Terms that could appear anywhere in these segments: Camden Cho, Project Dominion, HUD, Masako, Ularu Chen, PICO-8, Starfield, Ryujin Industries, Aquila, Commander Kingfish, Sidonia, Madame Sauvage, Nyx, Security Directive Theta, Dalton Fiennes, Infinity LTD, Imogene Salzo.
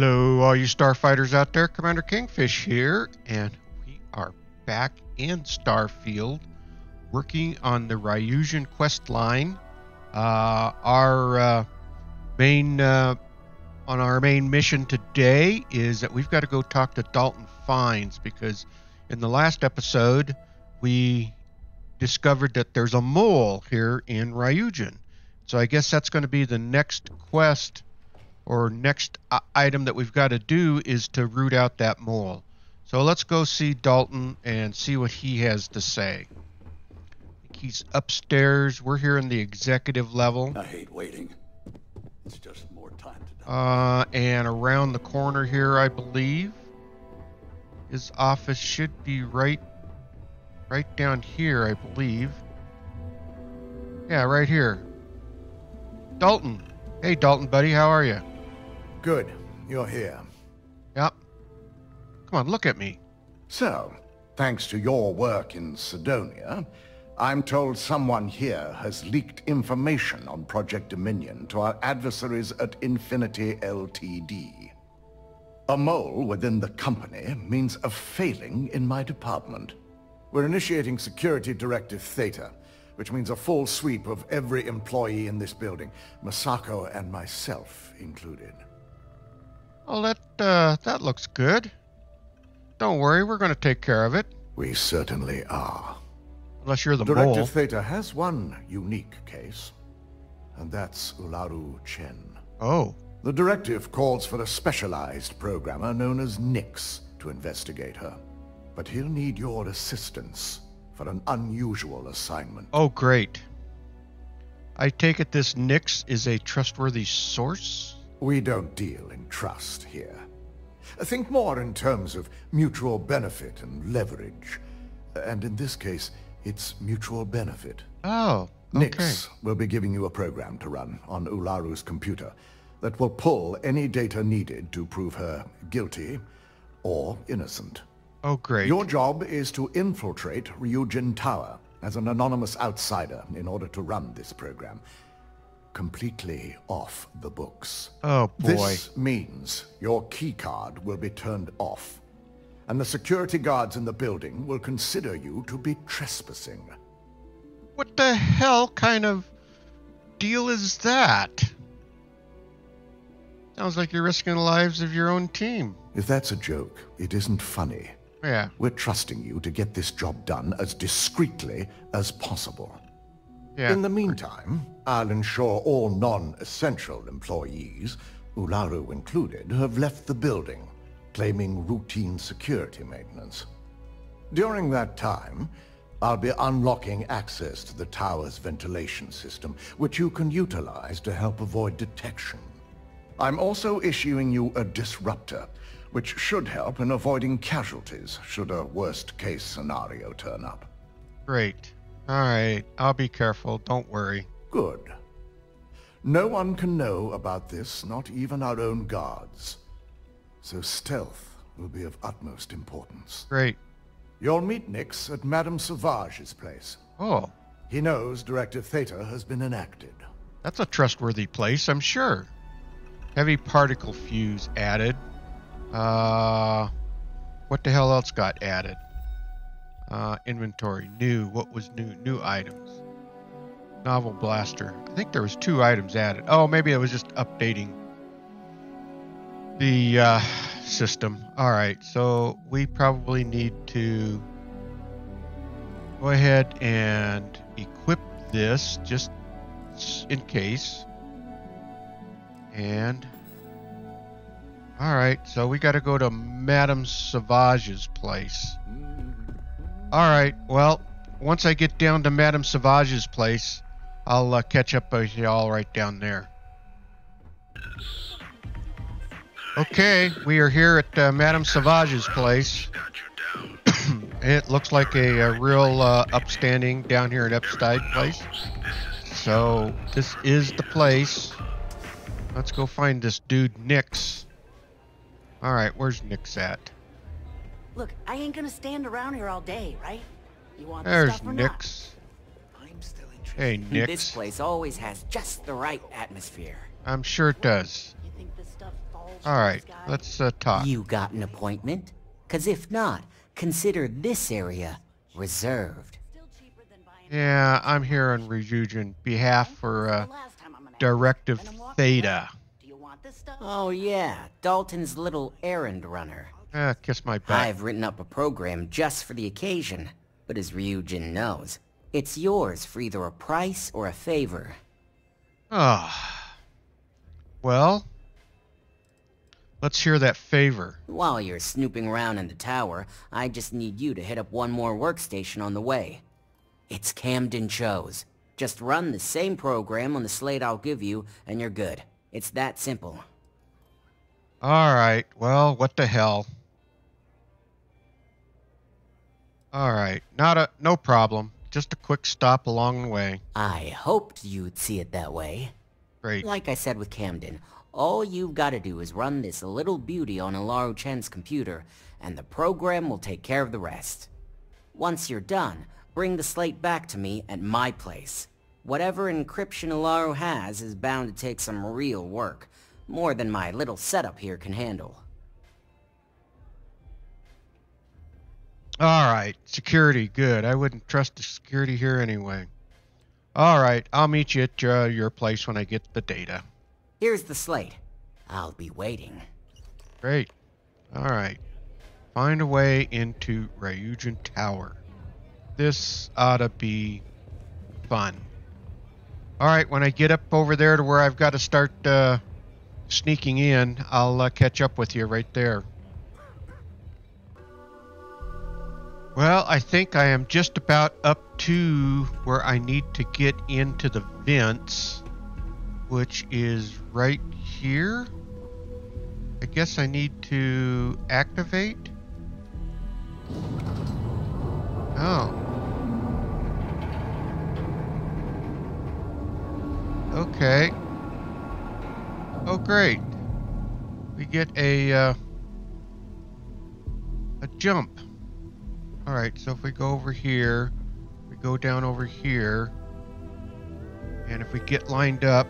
Hello, all you starfighters out there. Commander Kingfish here, and we are back in Starfield working on the Ryujin quest line. On our main mission today is that we've got to go talk to Dalton Fiennes, because in the last episode we discovered that there's a mole here in Ryujin. So I guess that's going to be the next quest, or next item that we've got to do, is to root out that mole. So let's go see Dalton and see what he has to say. I think he's upstairs. We're here in the executive level. I hate waiting. It's just more time to die. And around the corner here, I believe his office should be right down here, I believe. Yeah, right here. Dalton. Hey, Dalton, buddy. How are you? Good. You're here. Yep. Come on, look at me. So, thanks to your work in Sidonia, I'm told someone here has leaked information on Project Dominion to our adversaries at Infinity LTD. A mole within the company means a failing in my department. We're initiating Security Directive Theta, which means a full sweep of every employee in this building, Masako and myself included. Oh, that looks good. Don't worry, we're going to take care of it. We certainly are. Unless you're the mole. Directive Theta has one unique case, and that's Ularu Chen. Oh. The directive calls for a specialized programmer known as Nyx to investigate her, but he'll need your assistance for an unusual assignment. Oh, great. I take it this Nyx is a trustworthy source? We don't deal in trust here. Think more in terms of mutual benefit and leverage. And in this case, it's mutual benefit. Oh, okay. Nyx will be giving you a program to run on Ularu's computer that will pull any data needed to prove her guilty or innocent. Oh, great. Your job is to infiltrate Ryujin Tower as an anonymous outsider in order to run this program. Completely off the books. Oh, boy. This means your keycard will be turned off, and the security guards in the building will consider you to be trespassing. What the hell kind of deal is that? Sounds like you're risking the lives of your own team. If that's a joke, it isn't funny. Yeah. We're trusting you to get this job done as discreetly as possible. Yeah. In the meantime, I'll ensure all non-essential employees, Ularu included, have left the building, claiming routine security maintenance. During that time, I'll be unlocking access to the tower's ventilation system, which you can utilize to help avoid detection. I'm also issuing you a disruptor, which should help in avoiding casualties should a worst-case scenario turn up. Great. All right. I'll be careful. Don't worry. Good. No one can know about this, not even our own guards. So stealth will be of utmost importance. Great. You'll meet Nyx at Madame Sauvage's place. Oh. He knows Directive Theta has been enacted. That's a trustworthy place, I'm sure. Heavy particle fuse added. What the hell else got added? Inventory, new. What was new? New items. Novel blaster. I think there was 2 items added. Oh, maybe it was just updating the system. All right, so we probably need to go ahead and equip this just in case. And all right, so we got to go to Madame Sauvage's place. All right, well, once I get down to Madame Sauvage's place, I'll catch up with y'all right down there. Okay, we are here at Madame Sauvage's place. It looks like a real upstanding down here at Upside place. So this is the place. Let's go find this dude, Nyx. All right, where's Nyx at? Look, I ain't gonna stand around here all day, right? You want the stuff or Nyx. Not? I'm still interested. Hey, Nyx. This place always has just the right atmosphere. I'm sure it does. You think this stuff falls Alright, let's talk. You got an appointment? Because if not, consider this area reserved. Yeah, I'm here on Ryujin's behalf for Directive Theta. Oh yeah, Dalton's little errand runner. Kiss my butt. I've written up a program just for the occasion, but as Ryujin knows, it's yours for either a price or a favor. Ah. Well, let's hear that favor. While you're snooping around in the tower, I just need you to hit up one more workstation on the way. It's Camden Cho's. Just run the same program on the slate I'll give you, and you're good. It's that simple. Alright, well, what the hell. Alright, no problem. Just a quick stop along the way. I hoped you'd see it that way. Great. Like I said with Camden, all you've got to do is run this little beauty on Ularu Chen's computer, and the program will take care of the rest. Once you're done, bring the slate back to me at my place. Whatever encryption Ularu has is bound to take some real work, more than my little setup here can handle. Alright, security, good. I wouldn't trust the security here anyway. Alright, I'll meet you at your place when I get the data. Here's the slate. I'll be waiting. Great. Alright. Find a way into Ryujin Tower. This ought to be fun. Alright, when I get up over there to where I've got to start sneaking in, I'll catch up with you right there. Well, I think I am just about up to where I need to get into the vents, which is right here. I guess I need to activate. Oh. Okay. Oh, great. We get a jump. Alright, so if we go over here, we go down over here, and if we get lined up,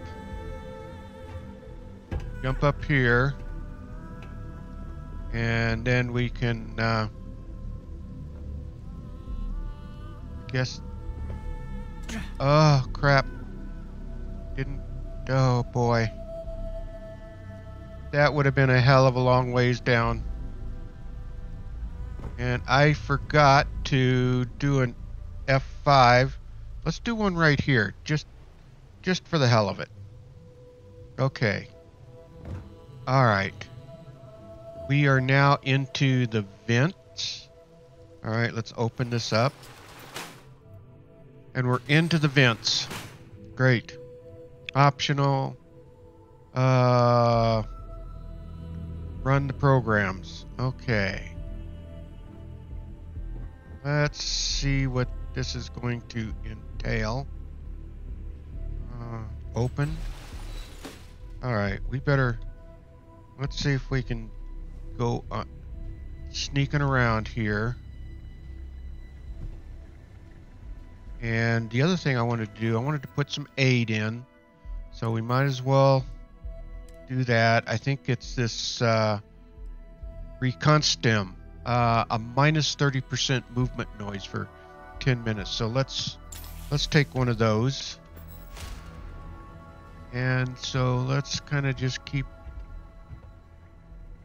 jump up here, and then we can, I guess, oh crap, didn't, oh boy, that would have been a hell of a long ways down. And I forgot to do an F5. Let's do one right here, just for the hell of it. Okay. All right. We are now into the vents. All right, let's open this up. And we're into the vents. Great. Optional. Run the programs. Okay. Let's see what this is going to entail. Open. Alright, we better... Let's see if we can go sneaking around here. And the other thing I wanted to do, I wanted to put some aid in. So we might as well do that. I think it's this recon stem. A minus 30% movement noise for 10 minutes. So let's take one of those. And so let's kind of just keep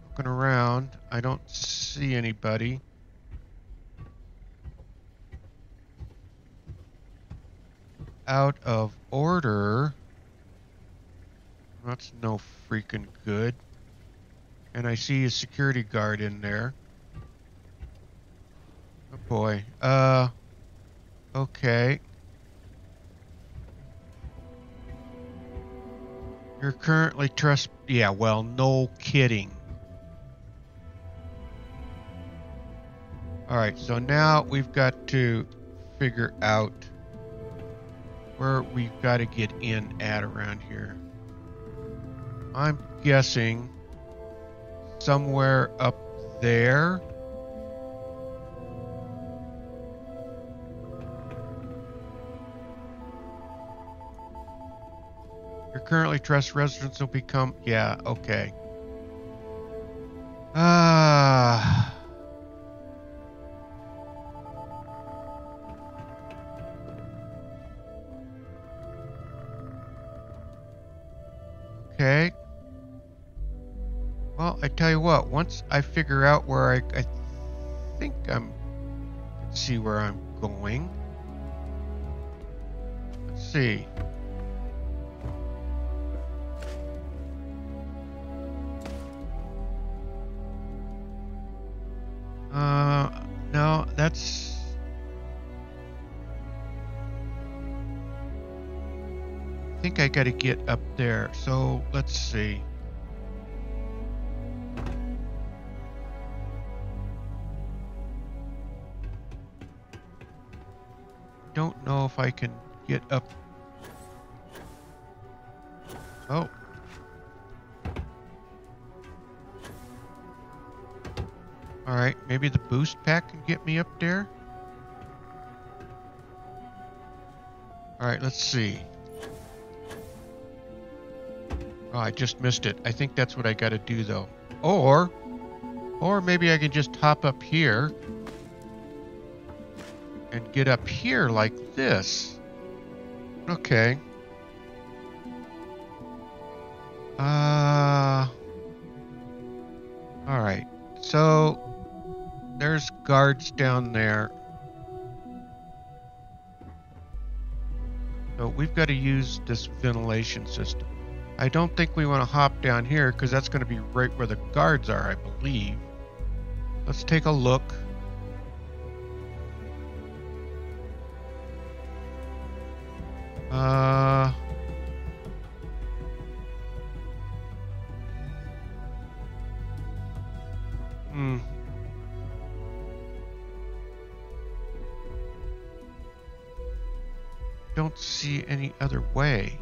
looking around. I don't see anybody. Out of order. That's no freaking good. And I see a security guard in there. Oh boy. Okay. You're currently yeah, well, no kidding. Alright, so now we've got to figure out where we've got to get in at around here. I'm guessing somewhere up there. Currently trust residents will become, yeah, okay. Okay. Well, I tell you what, once I figure out where I think I'm, let's see where I'm going. Let's see. No, that's... I think I gotta get up there. So, let's see. Don't know if I can get up. Oh. All right, maybe the boost pack can get me up there. All right, let's see. Oh, I just missed it. I think that's what I got to do though. Or maybe I can just hop up here and get up here like this. Okay. All right, so there's guards down there. So we've got to use this ventilation system. I don't think we want to hop down here because that's going to be right where the guards are, I believe. Let's take a look. Don't see any other way.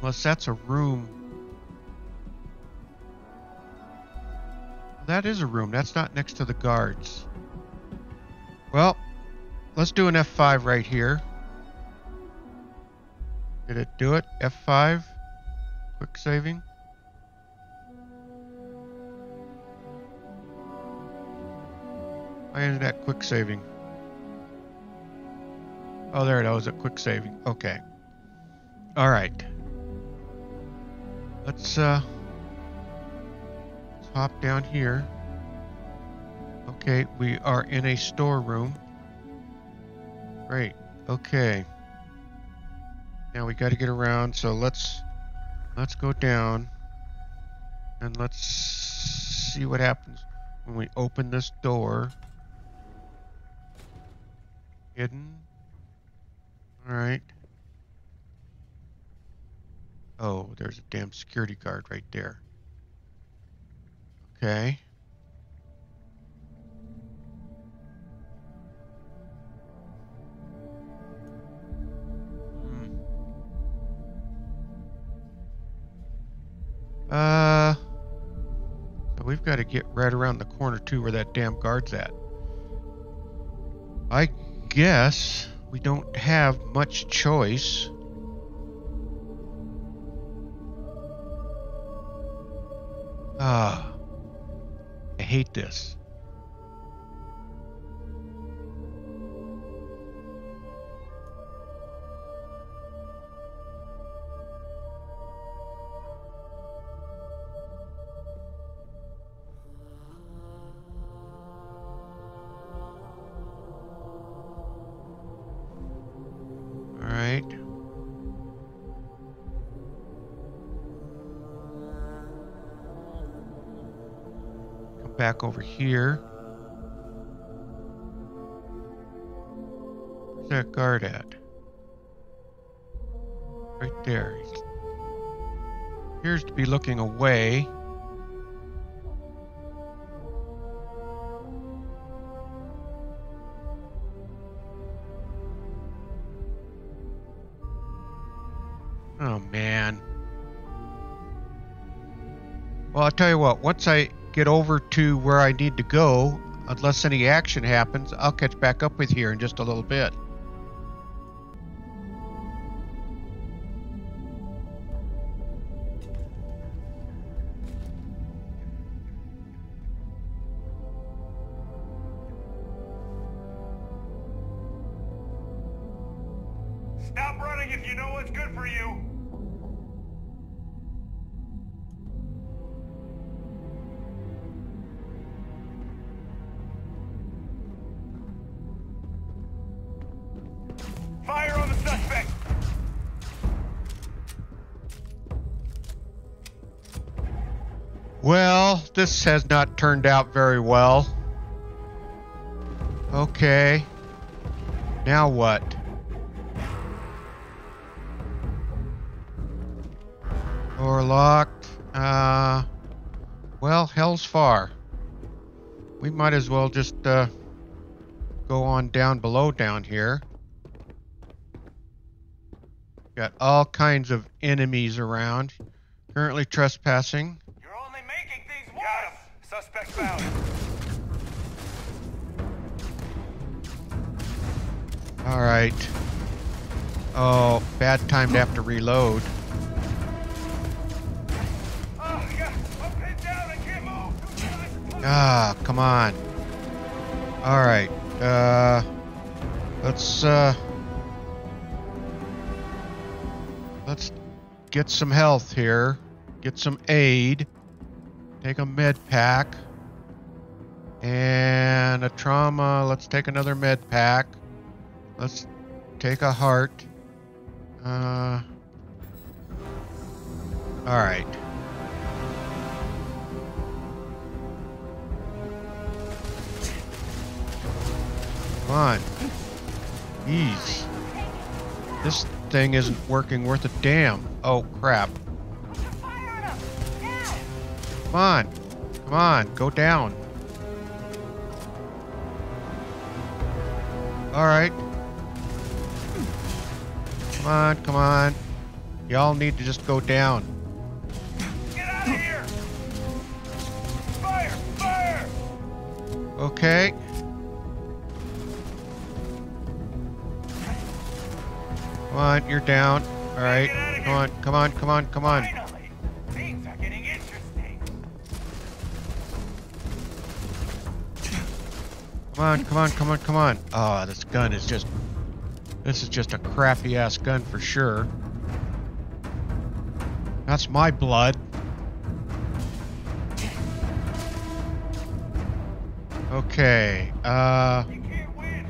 Unless that's a room. That is a room. That's not next to the guards. Well, let's do an F5 right here. Did it do it? F5. Quick saving. Why isn't that quick saving? Oh, there it is, a quick saving. Okay. All right. Let's hop down here. Okay, we are in a storeroom. Great. Okay. Now we got to get around, so let's go down and let's see what happens when we open this door. Hidden. All right. Oh, there's a damn security guard right there. Okay. So we've got to get right around the corner too, where that damn guard's at. I guess we don't have much choice. Ah, I hate this. Back over here. Where's that guard at? Right there. He appears to be looking away. Oh man. Well, I'll tell you what, once I get over to where I need to go, unless any action happens, I'll catch back up with you here in just a little bit. Stop running if you know what's good for you! Well, this has not turned out very well. Okay. Now what? Door locked. Well, hell's far. We might as well just go on down below down here. Got all kinds of enemies around. Currently trespassing. Suspect found. All right. Oh, bad time to have to reload. Oh, yeah. I'm pinned down. I can't move. Ah, come on. All right. Let's get some health here. Get some aid. Take a med pack and a trauma. Let's take another med pack. Let's take a heart. All right. Come on. Jeez. This thing isn't working worth a damn. Oh, crap. Come on, come on, go down. All right. Come on, come on. Y'all need to just go down. Get out of here! Fire, fire! Okay. Come on, you're down. All right, come on, come on, come on, come on. Come on, come on, come on, come on. Oh, this gun is just... This is just a crappy-ass gun for sure. That's my blood. Okay, you can't win.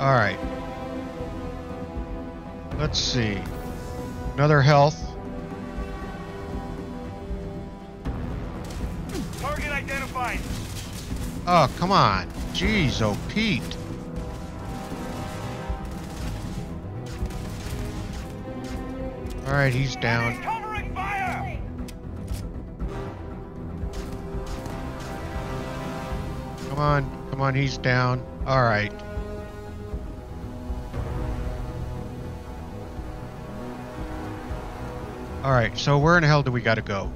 All right. Let's see. Another health. Target identified. Oh, come on. Jeez, oh, Pete. All right, he's down. Covering fire! Come on, come on, he's down. All right. All right, so where in hell do we gotta go?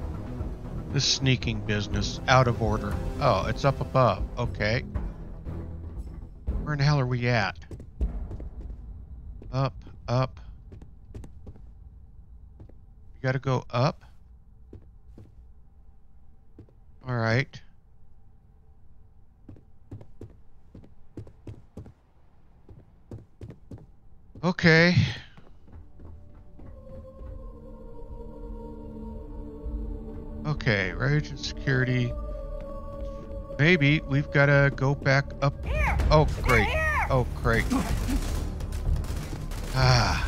This sneaking business out of order. Oh, it's up above. Okay. Where in the hell are we at? Up, up. You gotta go up. All right. Okay. Okay, Ryujin Security. Maybe we've got to go back up. Oh, great. Oh, great. Ah,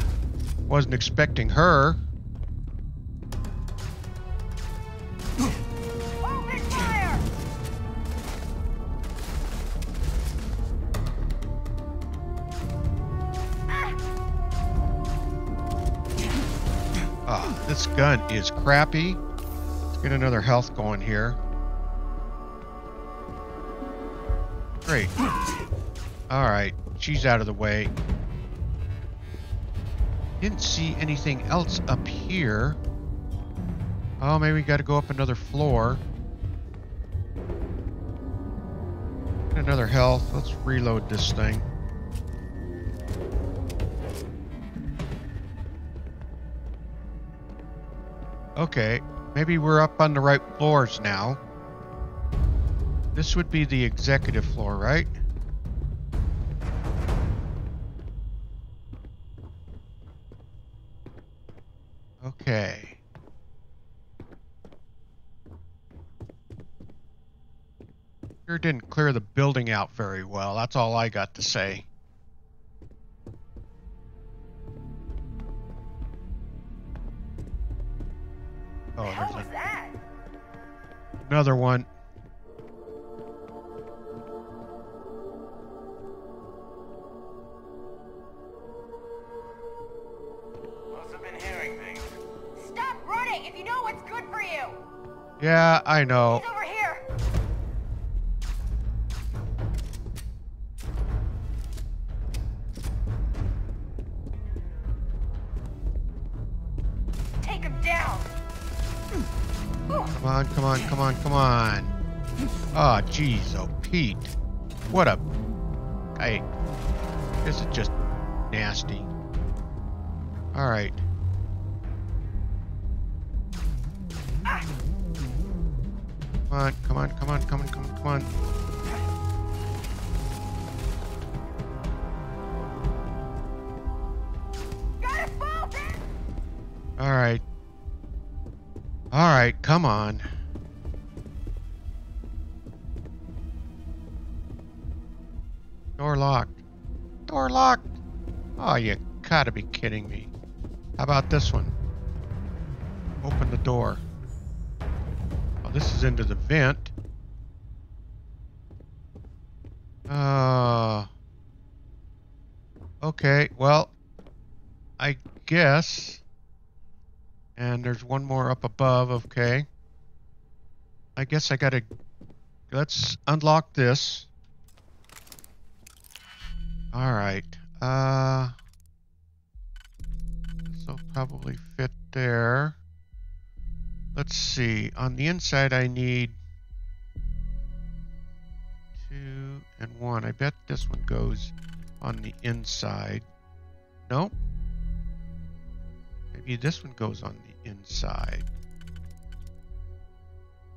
wasn't expecting her. Open fire! Ah, this gun is crappy. Get another health going here. Great. Alright, she's out of the way. Didn't see anything else up here. Oh, maybe we gotta go up another floor. Get another health. Let's reload this thing. Okay. Maybe we're up on the right floors now. This would be the executive floor, right? Okay. Sure didn't clear the building out very well. That's all I got to say. Oh, what was that? Another one. Must have been hearing things. Stop running if you know what's good for you. Yeah, I know. He's over here. Take him down. Come on, come on, come on, come on. Oh, jeez, oh, Pete. What a... Hey, this is just nasty. All right. Come on, come on, come on, come on, come on, come on. All right. All right, come on. Door locked. Door locked. Oh, you gotta be kidding me. How about this one? Open the door. Oh, this is into the vent. Okay, well, I guess... And there's one more up above, okay. I guess I gotta... Let's unlock this. Alright. This'll probably fit there. Let's see. On the inside I need... 2 and 1. I bet this one goes on the inside. Nope. Maybe this one goes on the inside.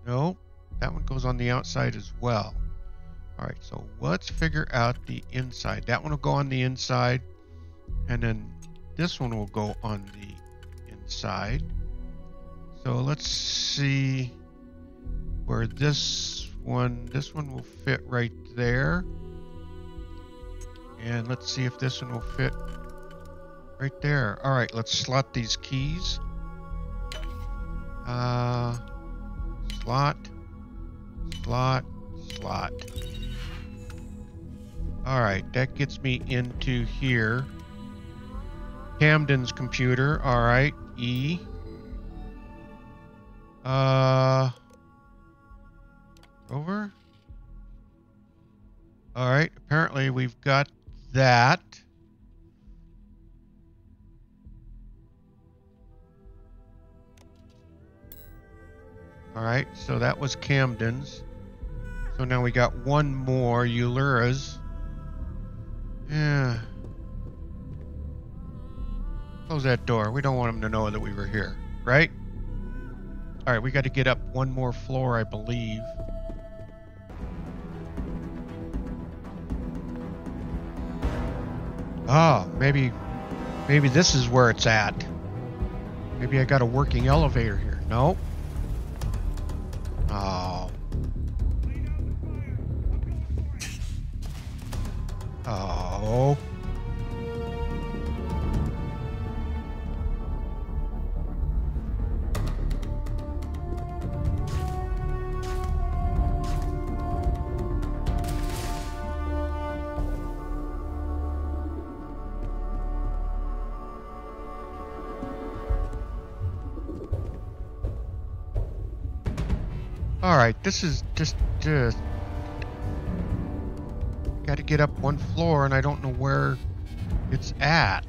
No, that one goes on the outside as well. All right, so let's figure out the inside. That one will go on the inside, and then this one will go on the inside. So let's see where this one will fit right there. And let's see if this one will fit right there. All right, let's slot these keys. Slot, slot, slot. All right, that gets me into here. Camden's computer. All right, E. Over. All right, apparently we've got that. All right, so that was Camden's. So now we got one more, Ulura's. Yeah. Close that door. We don't want them to know that we were here, right? All right, we got to get up one more floor, I believe. Oh, maybe this is where it's at. Maybe I got a working elevator here. No. Oh. Oh. Alright, this is just... gotta get up one floor and I don't know where it's at.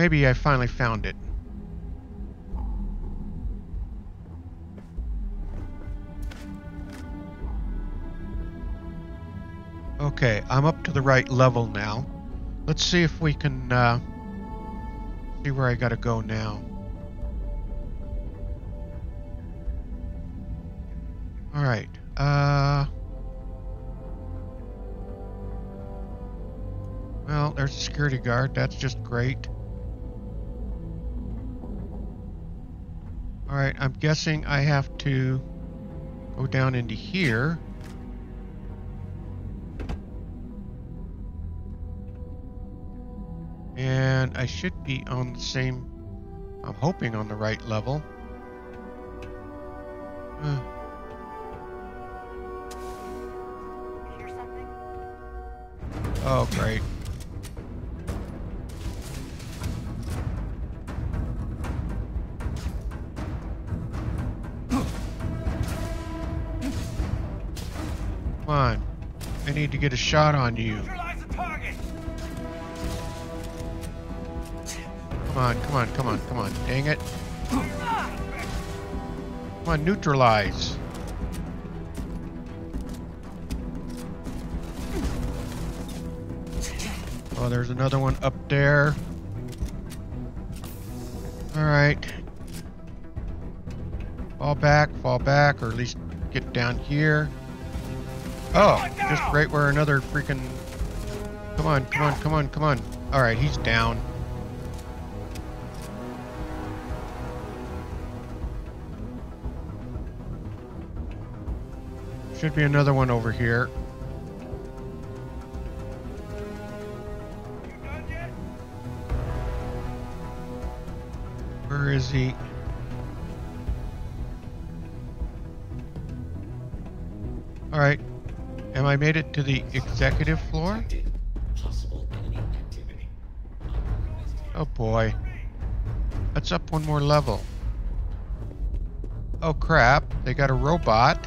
Maybe I finally found it. Okay, I'm up to the right level now. Let's see if we can see where I gotta go now. All right. Well, there's a security guard. That's just great. All right. I'm guessing I have to go down into here. And I should be on the same, I'm hoping on the right level. Oh, great. Come on. I need to get a shot on you. Come on, come on, come on, come on. Dang it. Come on, neutralize. Oh, there's another one up there. All right. Fall back, or at least get down here. Oh, just right where another freaking... Come on, come on, come on, come on. All right, he's down. Should be another one over here. Where is he? All right. Am I made it to the executive floor? Oh boy. That's up one more level. Oh crap. They got a robot.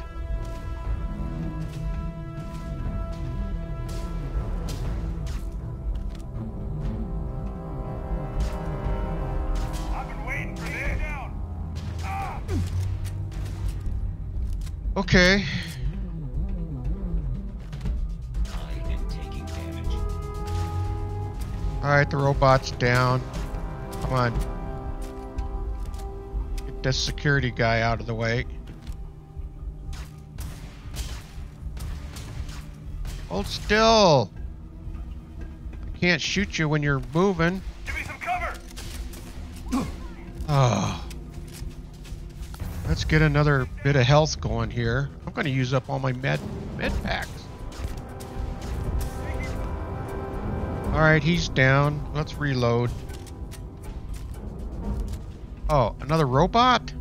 Okay. I am taking damage. All right, the robot's down. Come on. Get this security guy out of the way. Hold still. I can't shoot you when you're moving. Give me some cover. Oh. Let's get another bit of health going here. I'm going to use up all my med packs. All right, he's down. Let's reload. Oh, another robot?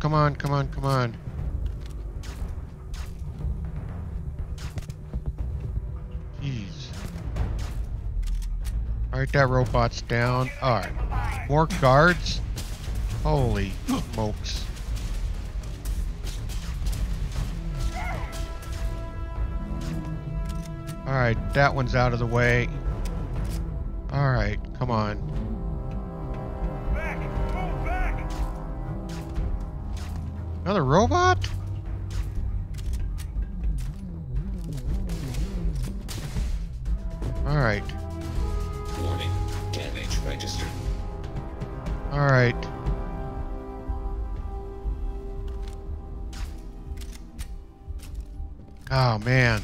Come on, come on, come on. Alright, that robot's down. Alright. More guards? Holy smokes. Alright, that one's out of the way. Alright, come on. Back! Move back! Another robot? Alright. Registered. All right. Oh man.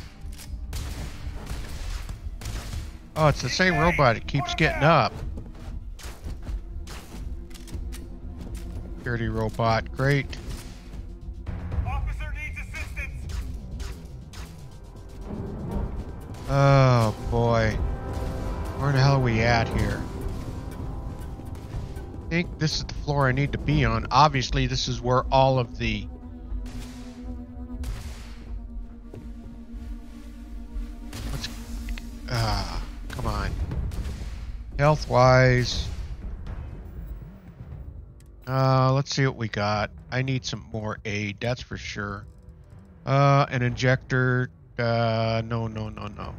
Oh, it's the same robot. It keeps getting up. Security robot. Great. Officer needs assistance. Oh boy. Where the hell are we at here? I think this is the floor I need to be on. Obviously, this is where all of the come on. Health-wise, Let's see what we got. I need some more aid, that's for sure. An injector. No.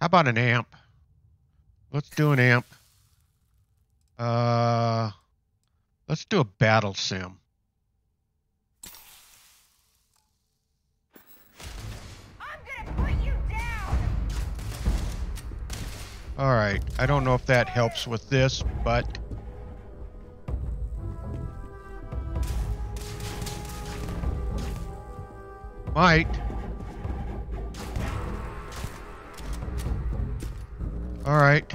How about an amp? Let's do an amp. Let's do a battle sim. I'm gonna put you down. All right. I don't know if that helps with this, but might. All right.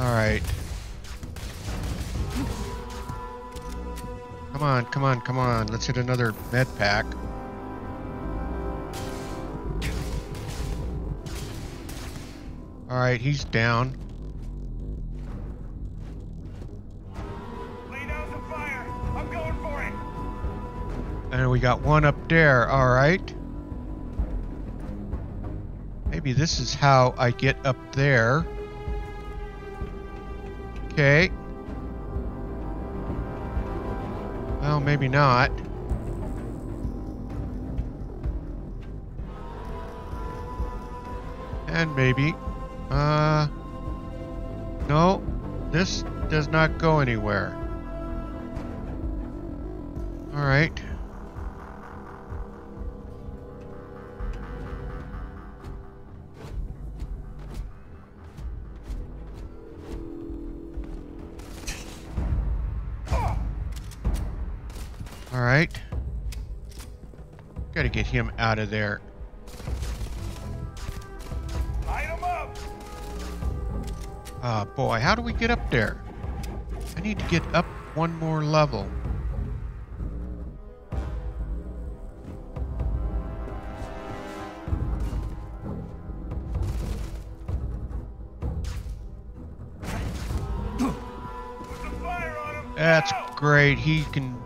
All right. Come on, come on, come on. Let's hit another med pack. All right, he's down. And we got one up there, all right. Maybe this is how I get up there. Okay. Well, maybe not. And maybe. No, this does not go anywhere. All right. Alright. Gotta get him out of there. Light him up. Ah, boy, how do we get up there? I need to get up one more level. Put the fire on him. That's great. He can.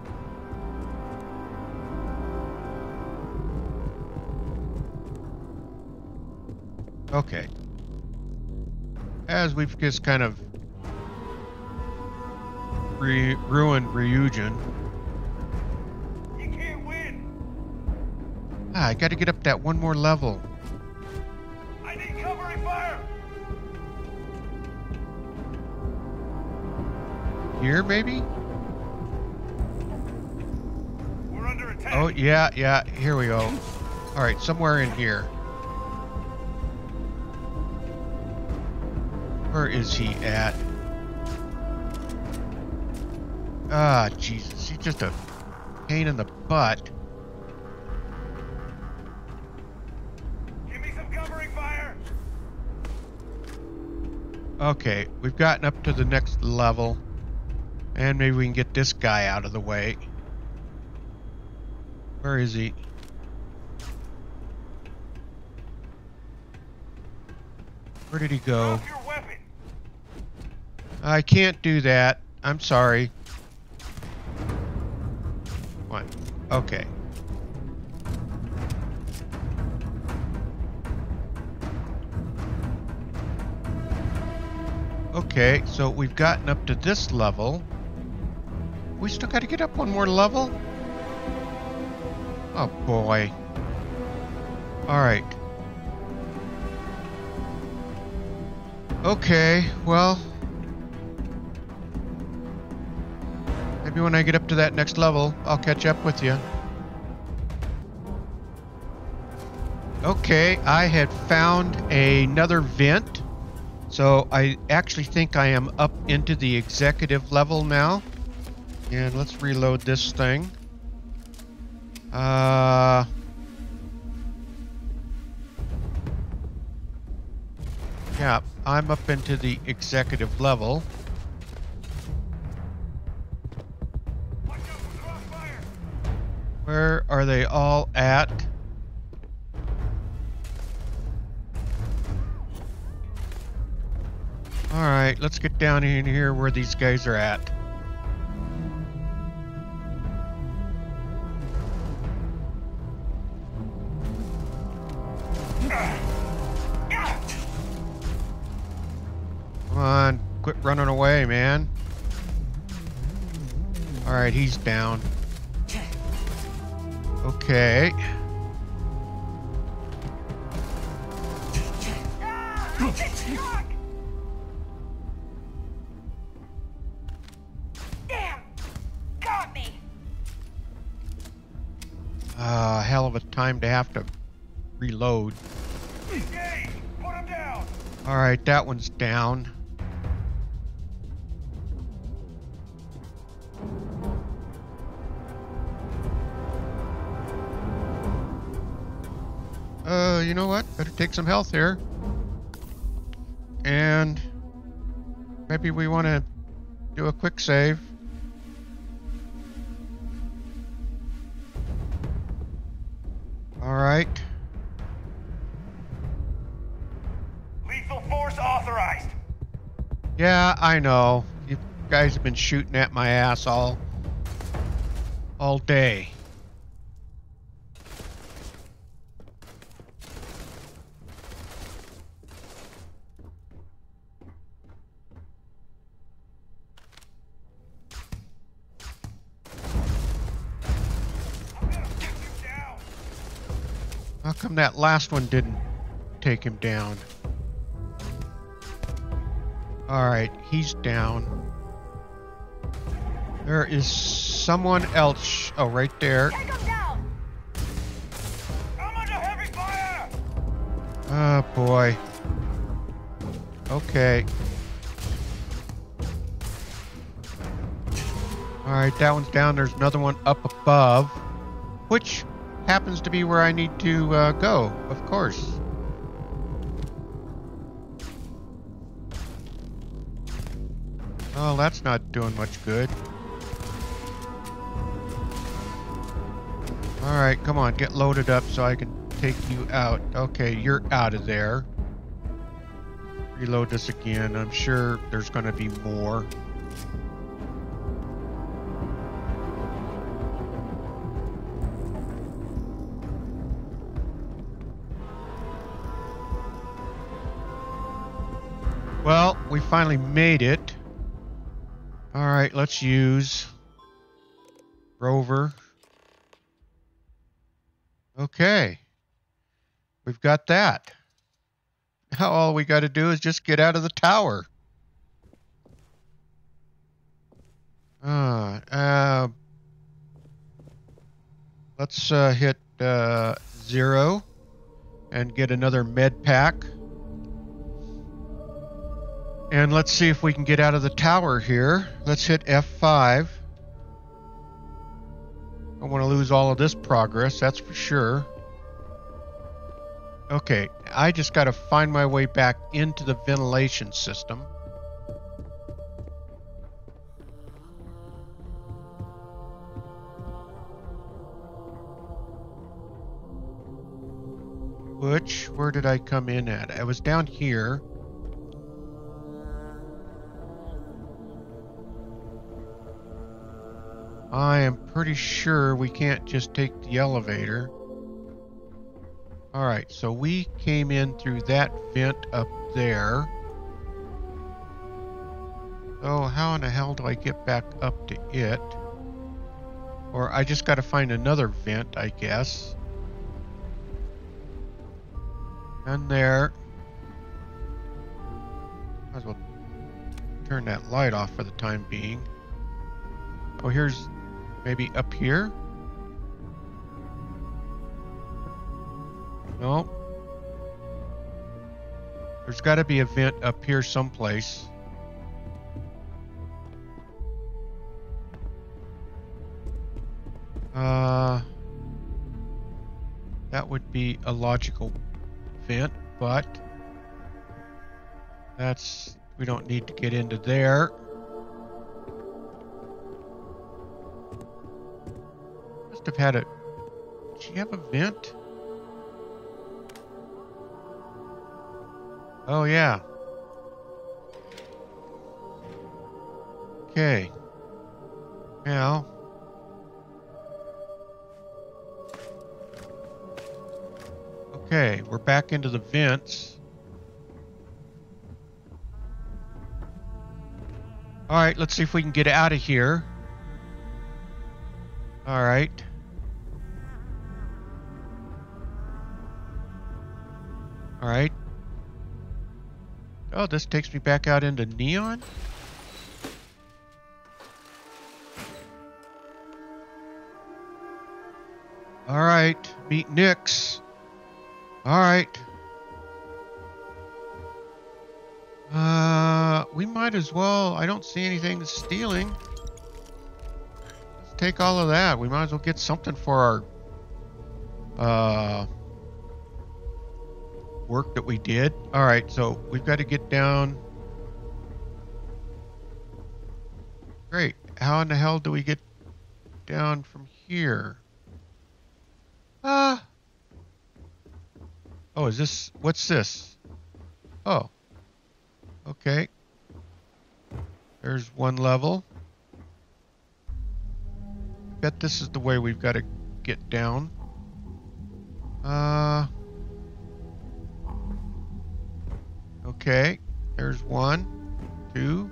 Okay. As we've just kind of ruined Ryujin. You can't win. Ah, I got to get up that one more level. I need covering fire. Here, maybe. We're under attack. Oh yeah, yeah. Here we go. All right, somewhere in here. Where is he at? Ah, Jesus. He's just a pain in the butt. Give me some covering fire. Okay, we've gotten up to the next level. And maybe we can get this guy out of the way. Where is he? Where did he go? I can't do that. I'm sorry. What? Okay. Okay, so we've gotten up to this level. We still got to get up one more level? Oh boy. All right. Okay, well. Maybe when I get up to that next level, I'll catch up with you. Okay, I had found another vent. So I actually think I am up into the executive level now. And let's reload this thing. Yeah, I'm up into the executive level. Where are they all at? All right, let's get down in here where these guys are at. on, quit running away, man. Alright, he's down. Okay. Damn! Got me! Hell of a time to have to reload. Hey, put him down! Alright, that one's down. You know what? Better take some health here. And maybe we want to do a quick save. All right. Lethal force authorized. Yeah, I know. You guys have been shooting at my ass all day. How come that last one didn't take him down? Alright, he's down. There is someone else. Oh, right there. Take him down. I'm under heavy fire. Oh, boy. Okay. Alright, that one's down. There's another one up above. Which happens to be where I need to go, of course. Oh, that's not doing much good. Alright, come on, get loaded up so I can take you out. Okay, you're out of there. Reload this again. I'm sure there's going to be more. Well, we finally made it. All right, let's use Rover. Okay. We've got that. Now all we got to do is just get out of the tower. Let's hit 0 and get another med pack. And let's see if we can get out of the tower here. Let's hit F5. Don't want to lose all of this progress, that's for sure. Okay, I just got to find my way back into the ventilation system. Which, where did I come in at? I was down here. I am pretty sure we can't just take the elevator. Alright, so we came in through that vent up there. So how in the hell do I get back up to it? Or I just got to find another vent, I guess. And there. Might as well turn that light off for the time being. Oh, here's... maybe up here? No. There's got to be a vent up here someplace. That would be a logical vent, but that's... we don't need to get into there. Have had it. Did she have a vent? Oh yeah. Okay. Now. Okay, we're back into the vents. Alright, let's see if we can get out of here. Alright. Alright. Oh, this takes me back out into Neon? Alright, meet Nyx. Alright. We might as well. I don't see anything that's stealing. Let's take all of that. We might as well get something for our work that we did. All right, so we've got to get down. Great. How in the hell do we get down from here? Oh, is this, what's this? Oh, okay. There's one level. I bet this is the way we've got to get down. Okay. There's 1, 2,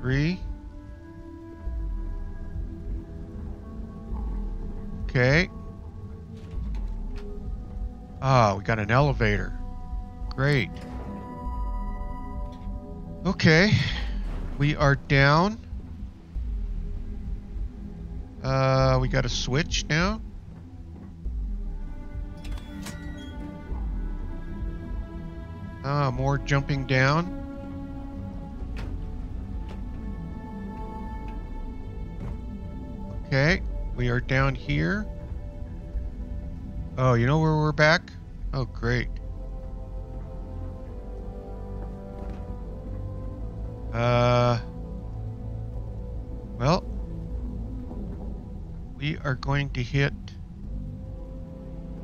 3. Okay. Ah, we got an elevator. Great. Okay. We are down. We got a switch now. Ah, more jumping down. Okay, we are down here. Oh, you know where we're back? Oh, great. Well, we are going to hit,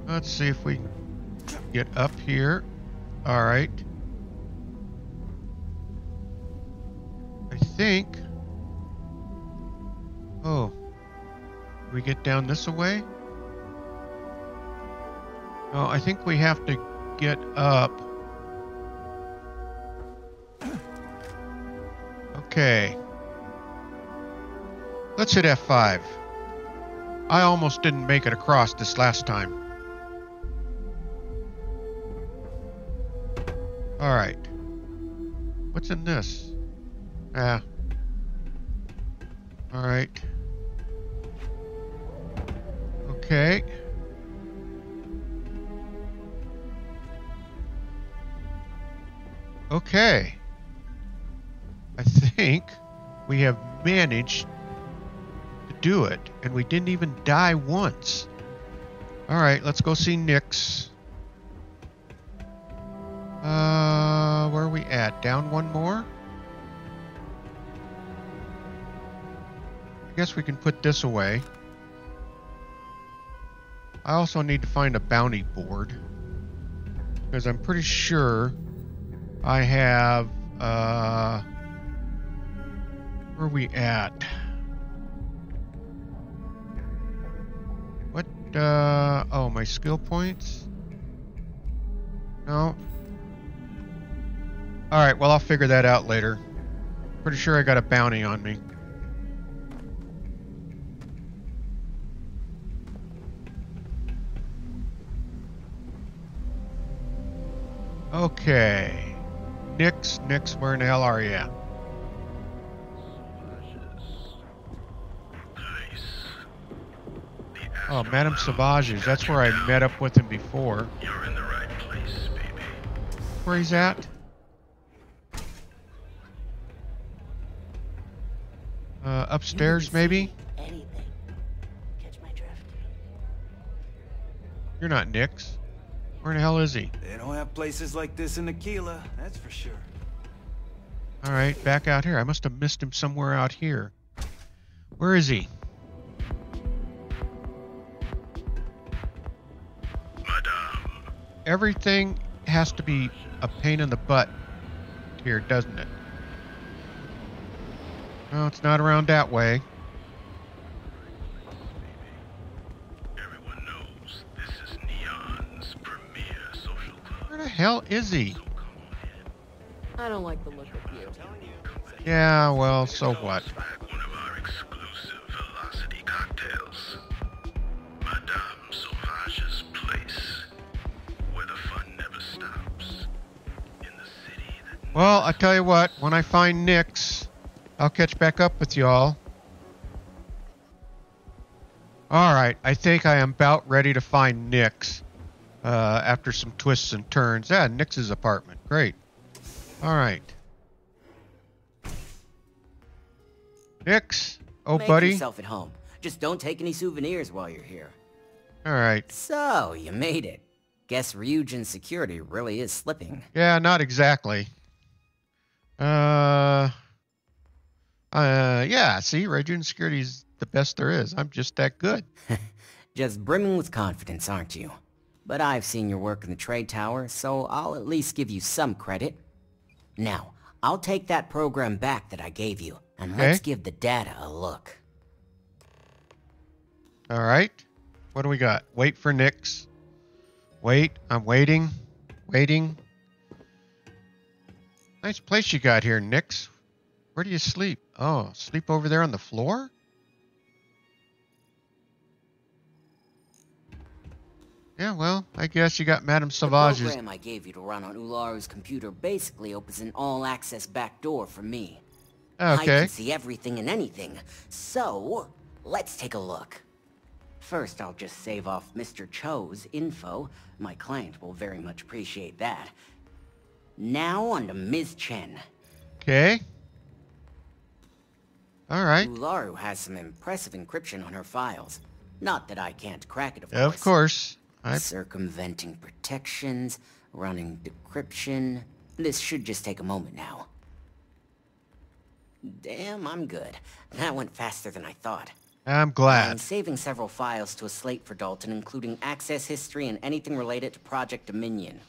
let's see if we can get up here. All right. I think, oh, we get down this way? Oh, I think we have to get up. Okay. Let's hit F5. I almost didn't make it across this last time. All right. What's in this? Ah. All right. Okay. Okay. I think we have managed to do it, and we didn't even die once. All right, let's go see Nyx. Where are we at? Down one more? I guess we can put this away. I also need to find a bounty board, because I'm pretty sure I have, where are we at? What, oh, my skill points? No. All right, well, I'll figure that out later. Pretty sure I got a bounty on me. Okay. Nyx, where in the hell are you at? Oh, Madame Sauvage, that's where I met up with him before. You're in the right place, baby. Where he's at? Upstairs, maybe? Anything. Catch my drift. You're not Nyx. Where in the hell is he? They don't have places like this in Aquila, that's for sure. All right, back out here. I must have missed him somewhere out here. Where is he? Madame. Everything has to be a pain in the butt here, doesn't it? No, it's not around that way. Where the hell is he? I don't like the look of you. Yeah, well, so what? One of our exclusive velocity cocktails. Madame Sauvage's place, where the fun never stops. In the city that... Well, I'll tell you what, when I find Nyx, I'll catch back up with y'all. Alright, I think I am about ready to find Nyx. After some twists and turns. Yeah, Nyx's apartment. Great. Alright. Nyx? Oh, make buddy. Make yourself at home. Just don't take any souvenirs while you're here. Alright. So, you made it. Guess Ryujin Security really is slipping. Yeah, not exactly. Yeah, see? Ryujin Security's the best there is. I'm just that good. Just brimming with confidence, aren't you? But I've seen your work in the Trade Tower, so I'll at least give you some credit. Now, I'll take that program back that I gave you, and okay, let's give the data a look. Alright. What do we got? Wait for Nyx. Wait. I'm waiting. Waiting. Nice place you got here, Nyx. Where do you sleep? Oh, sleep over there on the floor? Yeah, well, I guess you got Madame Sauvage's... The program I gave you to run on Ularu's computer basically opens an all-access back door for me. Okay. I can see everything and anything, so let's take a look. First, I'll just save off Mr. Cho's info. My client will very much appreciate that. Now on to Ms. Chen. Okay. All right. Ularu has some impressive encryption on her files. Not that I can't crack it, of course. Of course. Circumventing protections, running decryption. This should just take a moment now. Damn, I'm good. That went faster than I thought. I'm glad. I'm saving several files to a slate for Dalton, including access history and anything related to Project Dominion.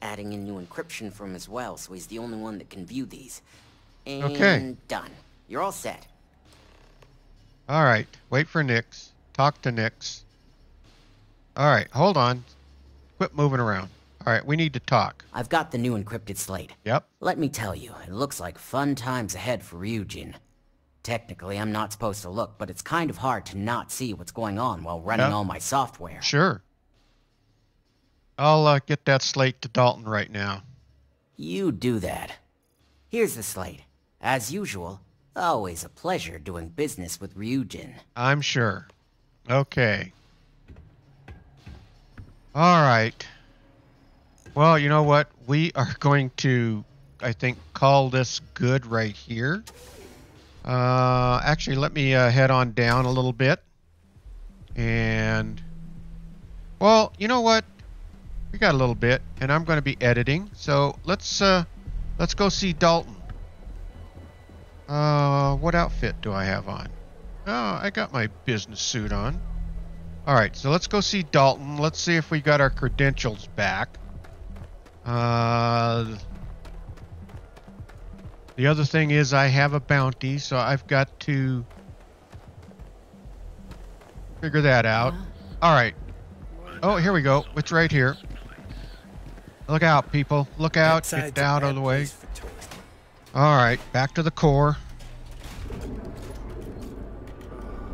Adding in new encryption for him as well, so he's the only one that can view these. And okay, done. You're all set. All right. Wait for Nyx. Talk to Nyx. All right, hold on. Quit moving around. All right, we need to talk. I've got the new encrypted slate. Yep. Let me tell you, it looks like fun times ahead for Ryujin. Technically, I'm not supposed to look, but it's kind of hard to not see what's going on while running all my software. Sure. I'll get that slate to Dalton right now. You do that. Here's the slate. As usual, always a pleasure doing business with Ryujin. I'm sure. Okay. All right. Well, you know what? We are going to, I think, call this good right here. Actually, let me head on down a little bit. And, well, you know what? We got a little bit, and I'm going to be editing. So let's go see Dalton. What outfit do I have on? Oh, I got my business suit on. All right, so let's go see Dalton. Let's see if we got our credentials back. The other thing is I have a bounty, so I've got to figure that out. All right. Oh, here we go. It's right here. Look out, people. Look out. Get out of the way. All right, back to the core.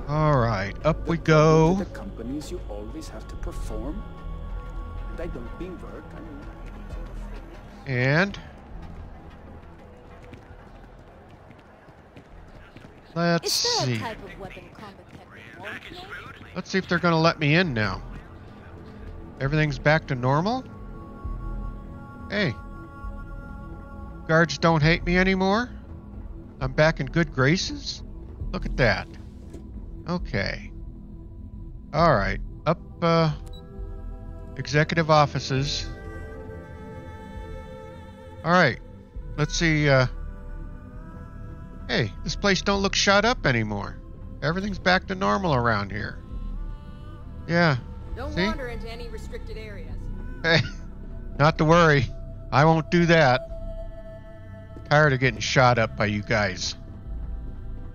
All right, up we go. The companies you always have to perform, and I don't mean work. I mean... And let's see. Let's see if they're going to let me in now. Everything's back to normal. Hey, guards don't hate me anymore. I'm back in good graces. Look at that. Okay. All right. Up, executive offices. All right. Let's see, hey, this place don't look shot up anymore. Everything's back to normal around here. Yeah. Don't wander into any restricted areas. Hey, not to worry. I won't do that. Tired of getting shot up by you guys.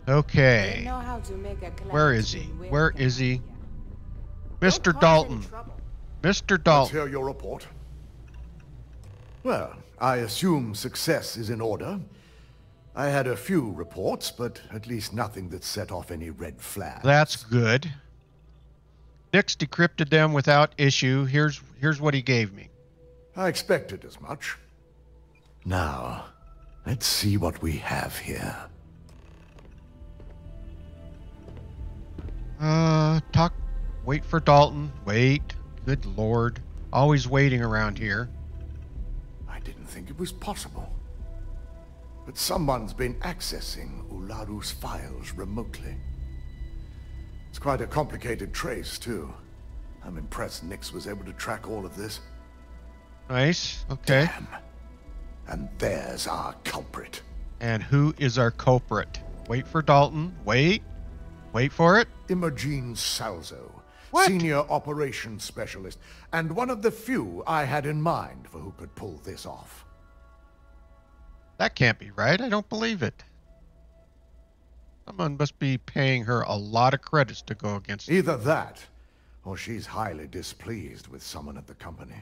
Okay. Where is he? Where is he? Mr. Dalton. Mr. Dalton. Let's hear your report. Well, I assume success is in order. I had a few reports, but at least nothing that set off any red flags. That's good. Nyx decrypted them without issue. Here's what he gave me. I expected as much. Now, let's see what we have here. Wait for Dalton. Wait. Good lord. Always waiting around here. I didn't think it was possible. But someone's been accessing Ularu's files remotely. It's quite a complicated trace, too. I'm impressed Nyx was able to track all of this. Nice. Okay. Damn. And there's our culprit. And who is our culprit? Wait for Dalton. Wait. Wait for it. Imogene Salzo. What? Senior Operations Specialist, and one of the few I had in mind for who could pull this off. That can't be right. I don't believe it. Someone must be paying her a lot of credits to go against either her. That, or she's highly displeased with someone at the company.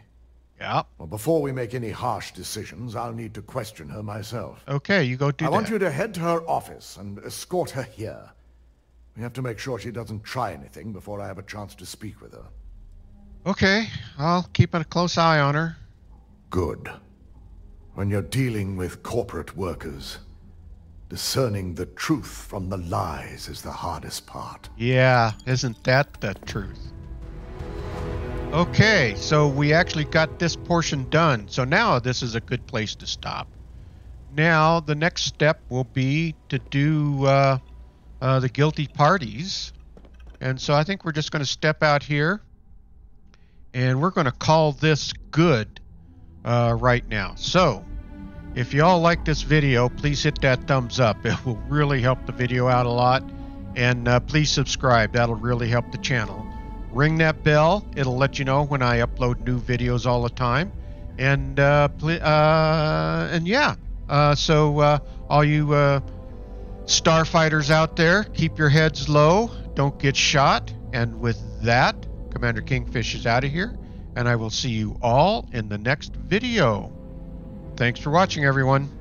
Yeah. Well, before we make any harsh decisions, I'll need to question her myself. Okay, you go do that. I want you to head to her office and escort her here. We have to make sure she doesn't try anything before I have a chance to speak with her. Okay, I'll keep a close eye on her. Good. When you're dealing with corporate workers, discerning the truth from the lies is the hardest part. Yeah, isn't that the truth? Okay, so we actually got this portion done. So now this is a good place to stop. Now the next step will be to do... the guilty parties. And so I think we're just going to step out here and we're going to call this good right now. So if y'all like this video, please hit that thumbs up. It will really help the video out a lot. And please subscribe. That'll really help the channel. Ring that bell. It'll let you know when I upload new videos all the time. And so all you starfighters out there, keep your heads low, don't get shot, and with that, Commander Kingfish is out of here, and I will see you all in the next video. Thanks for watching, everyone.